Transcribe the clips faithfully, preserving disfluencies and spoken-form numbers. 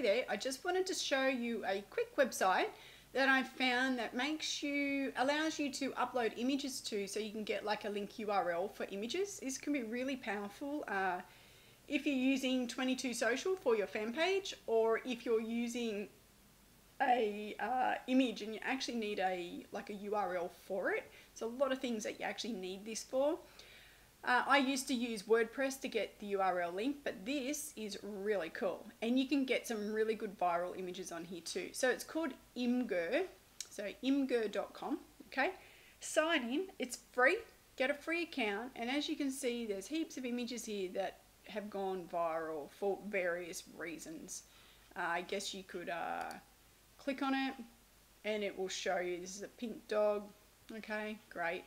nearly there. I just wanted to show you a quick website that I found that makes you, allows you to upload images to, so you can get like a link U R L for images. This can be really powerful uh, if you're using twenty-two social for your fan page, or if you're using a uh, image and you actually need a like a U R L for it. So a lot of things that you actually need this for. Uh, I used to use WordPress to get the U R L link, but this is really cool. And you can get some really good viral images on here too. So it's called Imgur, so imgur dot com, okay? Sign in, it's free, get a free account, and as you can see, there's heaps of images here that have gone viral for various reasons. Uh, I guess you could uh, click on it, and it will show you this is a pink dog, okay, great.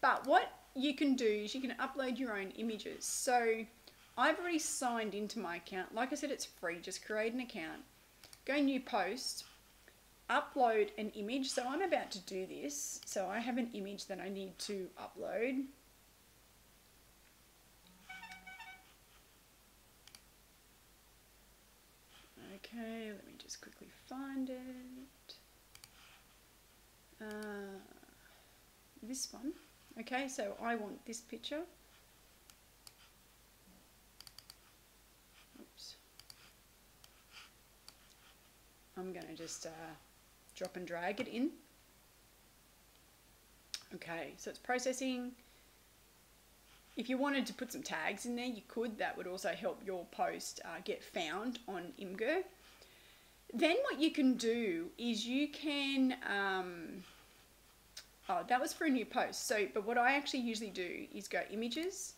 But what you can do is you can upload your own images. So I've already signed into my account. Like I said, it's free, just create an account, go new post, upload an image. So I'm about to do this. So I have an image that I need to upload. Okay, let me just quickly find it. Uh, this one. Okay, so I want this picture. Oops. I'm going to just uh, drop and drag it in. Okay, so it's processing. If you wanted to put some tags in there, you could. That would also help your post uh, get found on Imgur. Then what you can do is you can... Um, Oh, that was for a new post. So, but what I actually usually do is go images,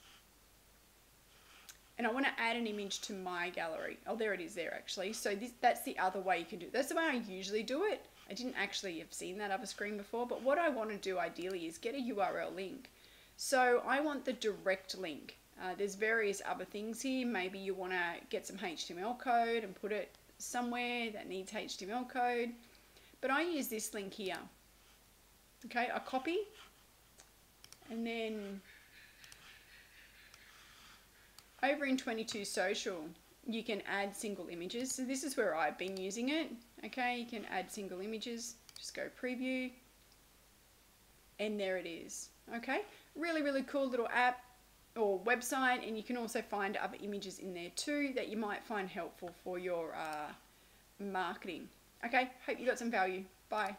and I want to add an image to my gallery. Oh, there it is there actually. So this, that's the other way you can do it. That's the way I usually do it. I didn't actually have seen that other screen before, but what I want to do ideally is get a U R L link. So I want the direct link. Uh, there's various other things here. Maybe you want to get some H T M L code and put it somewhere that needs H T M L code. But I use this link here. Okay, I copy, and then over in twenty-two social, you can add single images. So this is where I've been using it. Okay, you can add single images, just go preview, and there it is. Okay, really, really cool little app or website, and you can also find other images in there too that you might find helpful for your uh, marketing. Okay, hope you got some value. Bye.